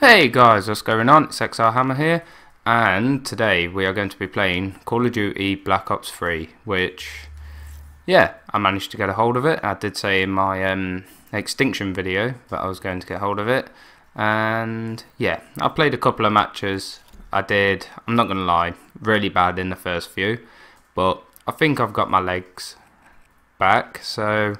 Hey guys, what's going on? It's XR Hammer here, and today we are going to be playing Call of Duty Black Ops 3, which, yeah, I managed to get a hold of it. I did say in my Extinction video that I was going to get hold of it, and yeah, I played a couple of matches. I'm not going to lie, really bad in the first few, but I think I've got my legs back, so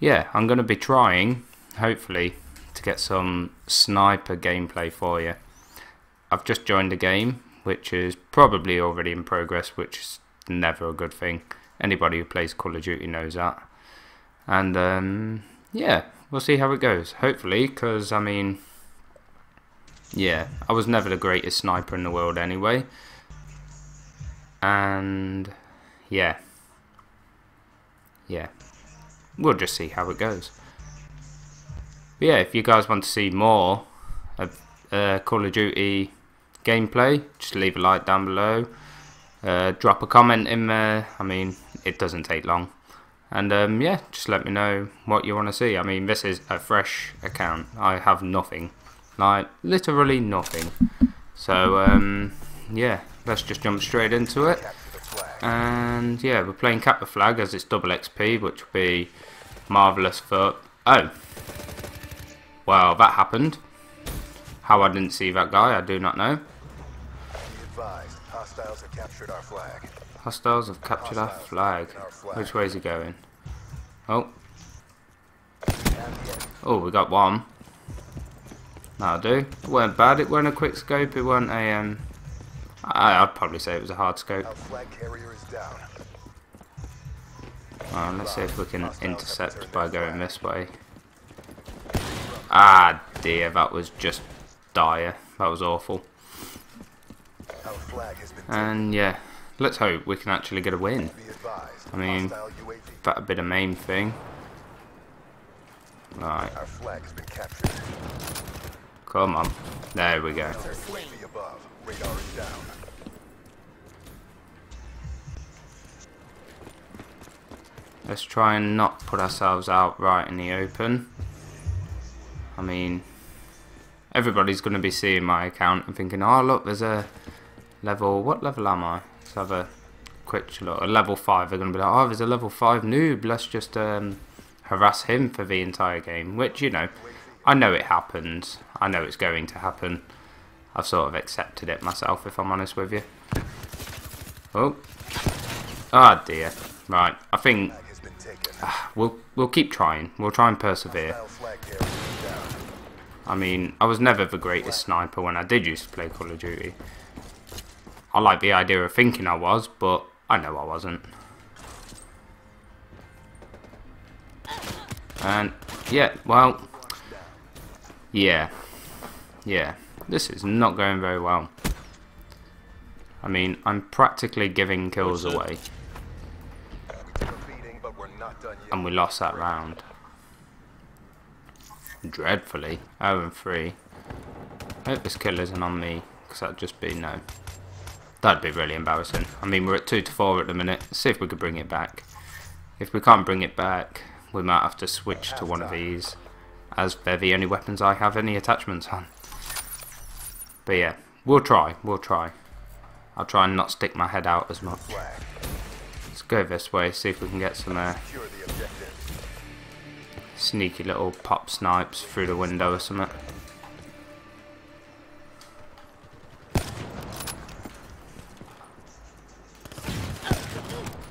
yeah, I'm going to be trying, hopefully, to get some sniper gameplay for you. I've just joined a game which is probably already in progress, which is never a good thing. Anybody who plays Call of Duty knows that. And yeah, we'll see how it goes, hopefully, because I mean, yeah, I was never the greatest sniper in the world anyway. And yeah, we'll just see how it goes. But yeah, if you guys want to see more of Call of Duty gameplay, just leave a like down below, drop a comment in there. I mean, it doesn't take long, and yeah, just let me know what you want to see. I mean, this is a fresh account, I have nothing, like literally nothing, so yeah, let's just jump straight into it. And yeah, we're playing Capture the Flag as it's double XP, which will be marvellous for... oh, well, that happened. How I didn't see that guy, I do not know. Hostiles have captured our flag. Which way is he going? Oh. Oh, we got one. That'll do. It weren't bad. It weren't a quick scope. It weren't a... I'd probably say it was a hard scope. Our flag carrier is down. Well, let's see if we can intercept by going this way. Ah dear, that was just dire. That was awful. And yeah, let's hope we can actually get a win. I mean, that'd be the main thing. Right. Come on. There we go. Let's try and not put ourselves out right in the open. I mean, everybody's going to be seeing my account and thinking, oh look, there's a level, what level am I? Let's have a quick look, a level 5, they're going to be like, oh, there's a level 5 noob, let's just harass him for the entire game, which, you know it happens, I know it's going to happen, I've sort of accepted it myself, if I'm honest with you. Oh, ah dear, right, I think we'll keep trying, we'll try and persevere. I mean, I was never the greatest sniper when I did used to play Call of Duty. I like the idea of thinking I was, but I know I wasn't. And, yeah, well... Yeah, this is not going very well. I mean, I'm practically giving kills away. And we lost that round. Dreadfully. 0-3. I hope this kill isn't on me, because that'd just be no. That'd be really embarrassing. I mean, we're at 2-4 at the minute. Let's see if we could bring it back. If we can't bring it back, we might have to switch to one of these, as they're the only weapons I have any attachments on. But yeah, we'll try. I'll try and not stick my head out as much. Let's go this way, see if we can get some sneaky little pop snipes through the window or something.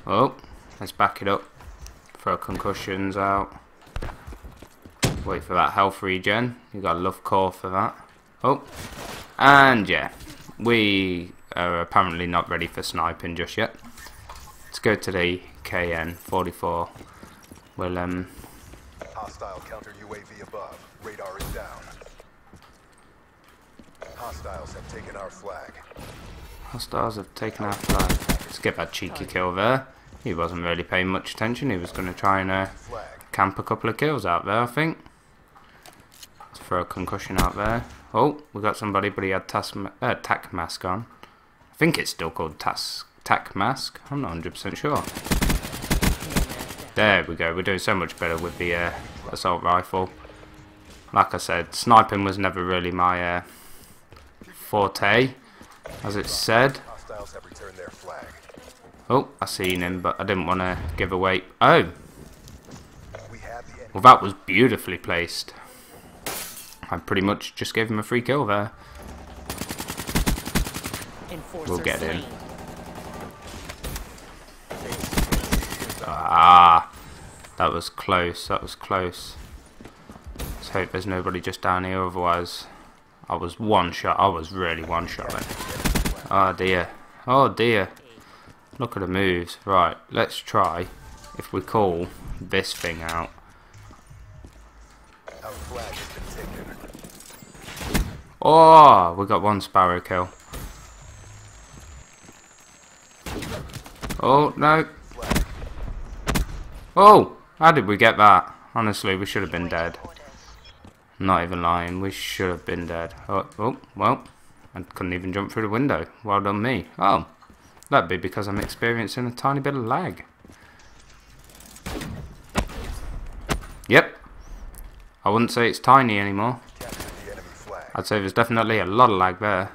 Oh, let's back it up. Throw concussions out. Wait for that health regen. You gotta love core for that. Oh, and yeah, we are apparently not ready for sniping just yet. Let's go to the KN 44. We'll hostile counter UAV above. Radar is down. Hostiles have taken our flag. Let's get that cheeky kill there. He wasn't really paying much attention. He was going to try and camp a couple of kills out there, I think. Let's throw a concussion out there. Oh, we got somebody, but he had Tac Mask on. I think it's still called Tac Mask. I'm not 100% sure. There we go, we're doing so much better with the assault rifle. like I said, sniping was never really my forte, as it said. Oh, I seen him, but I didn't want to give away. Oh! Well, that was beautifully placed. I pretty much just gave him a free kill there. We'll get in. Ah! That was close, that was close. Let's hope there's nobody just down here, otherwise I was one shot. I was really one shot then. Oh dear. Oh dear. Look at the moves. Right, let's try if we call this thing out. Oh, we got one Sparrow kill. Oh no. Oh, how did we get that? Honestly, we should have been dead. I'm not even lying, we should have been dead. Oh, oh, well, I couldn't even jump through the window. Well done me. Oh, that'd be because I'm experiencing a tiny bit of lag. Yep. I wouldn't say it's tiny anymore. I'd say there's definitely a lot of lag there.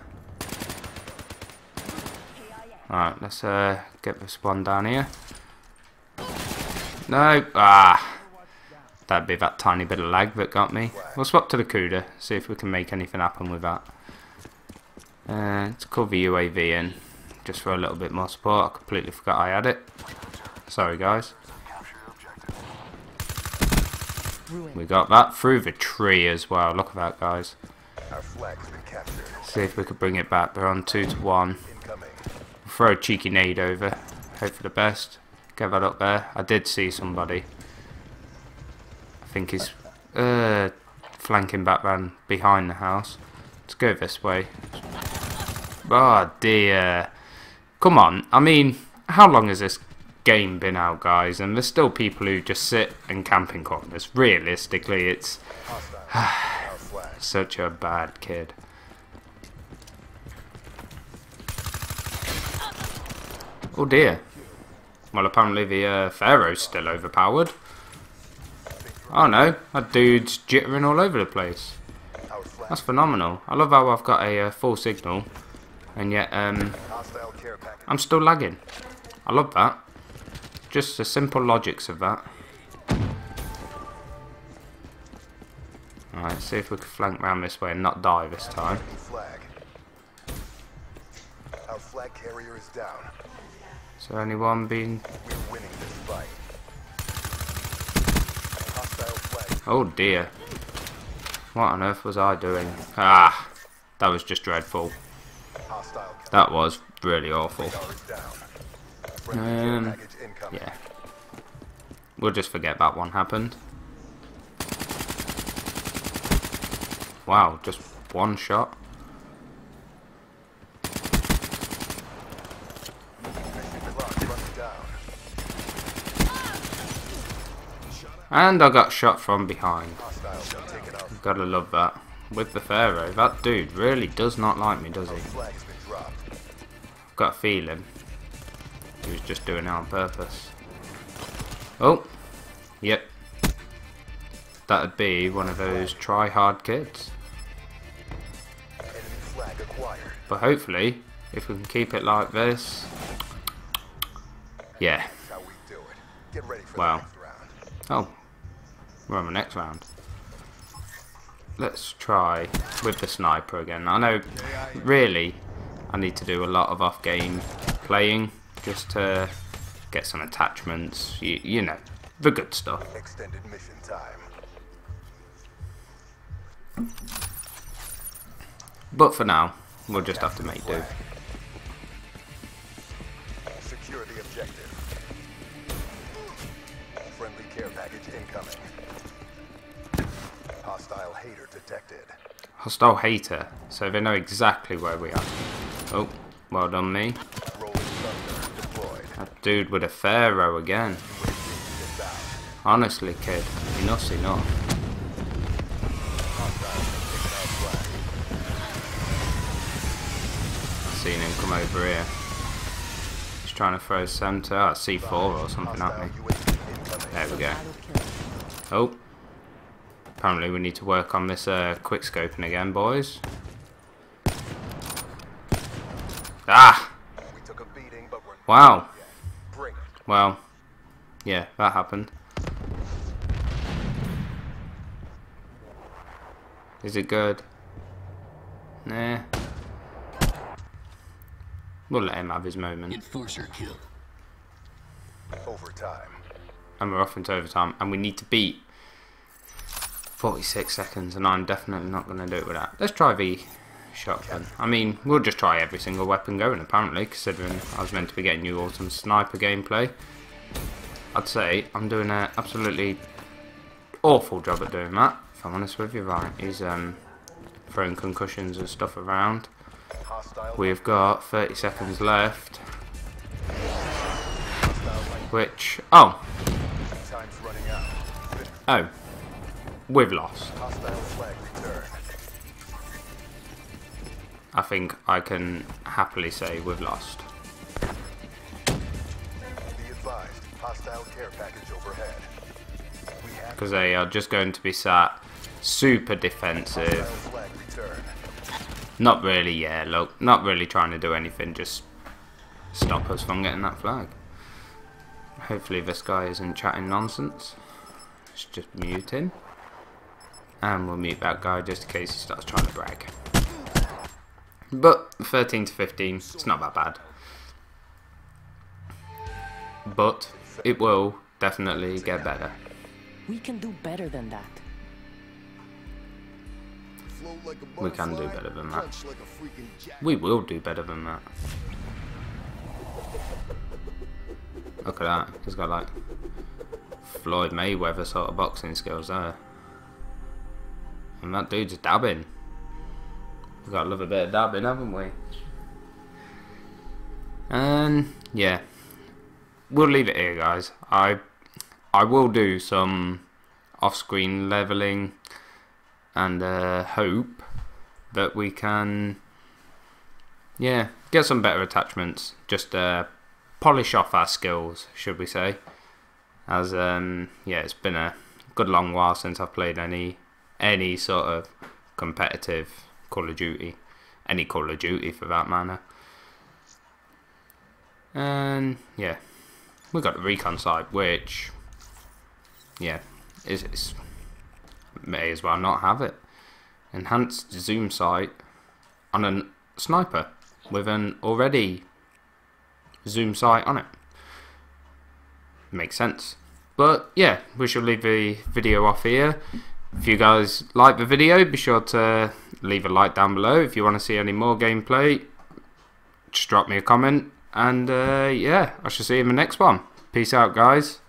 Alright, let's get this one down here. No, ah, that'd be that tiny bit of lag that got me. We'll swap to the CUDA, see if we can make anything happen with that. Let's call the UAV in, just for a little bit more support. I completely forgot I had it. Sorry guys. We got that through the tree as well, look at that guys. See if we could bring it back, they're on 2-1. We'll throw a cheeky nade over, hope for the best. Get that up there. I did see somebody. I think he's flanking back round behind the house. Let's go this way. Oh dear. Come on. I mean, how long has this game been out, guys? And there's still people who just sit and camp in corners. Realistically, it's such a bad kid. Oh dear. Well, apparently the Pharaoh's still overpowered. Oh no, that dude's jittering all over the place. That's phenomenal. I love how I've got a full signal, and yet I'm still lagging. I love that. Just the simple logics of that. Alright, see if we can flank round this way and not die this time. Our flag carrier is down. So anyone being... We're winning this fight. Oh dear. What on earth was I doing? Ah, that was just dreadful. That was really awful. Yeah. We'll just forget that one happened. Wow, just one shot. And I got shot from behind. Gotta love that. With the Pharaoh, that dude really does not like me, does he? I've got a feeling he was just doing it on purpose. Oh, yep. That'd be one of those try-hard kids. But hopefully, if we can keep it like this, yeah. Wow. Oh, we're on the next round. Let's try with the sniper again. I know, really, I need to do a lot of off-game playing just to get some attachments. You know, the good stuff. Extended mission time. But for now, we'll just have to make do. Secure the objective. Incoming. Hostile hater detected. Hostile hater, so they know exactly where we are. Oh, well done me. That dude with a Pharaoh again. Honestly, kid, enough's enough. I've seen him come over here. He's trying to throw centre, oh, C4 or something at me. There we go. Oh, Apparently we need to work on this quick scoping again, boys. Ah! Wow. Well, yeah, that happened. Is it good? Nah. We'll let him have his moment. Enforcer kill. Overtime. And we're off into overtime, and we need to beat 46 seconds, and I'm definitely not going to do it with that. Let's try the shotgun. I mean, we'll just try every single weapon going, apparently, considering I was meant to be getting you all some sniper gameplay. I'd say I'm doing an absolutely awful job at doing that, if I'm honest with you. Right, he's throwing concussions and stuff around. We've got 30 seconds left, which, oh, oh, we've lost. I think I can happily say we've lost. Because they are just going to be sat super defensive. Not really, yeah, look, not really trying to do anything, just stop us from getting that flag. Hopefully this guy isn't chatting nonsense. Let's just mute him. And we'll mute that guy just in case he starts trying to brag. But 13 to 15, it's not that bad. But it will definitely get better. We can do better than that. We can do better than that. We will do better than that. Look at that. He's got like Floyd Mayweather sort of boxing skills there. And that dude's dabbing. We've got to love a bit of dabbing, haven't we? And yeah. We'll leave it here, guys. I will do some off-screen leveling. And hope that we can, yeah, get some better attachments. Just polish off our skills, should we say? As yeah, it's been a good long while since I've played any sort of competitive Call of Duty, any Call of Duty for that matter. And yeah, we got the recon site, which yeah, is. May as well not have it. Enhanced zoom sight on a sniper with an already zoom sight on it. Makes sense. But yeah, we shall leave the video off here. If you guys like the video, be sure to leave a like down below. If you want to see any more gameplay, just drop me a comment. And yeah, I shall see you in the next one. Peace out, guys.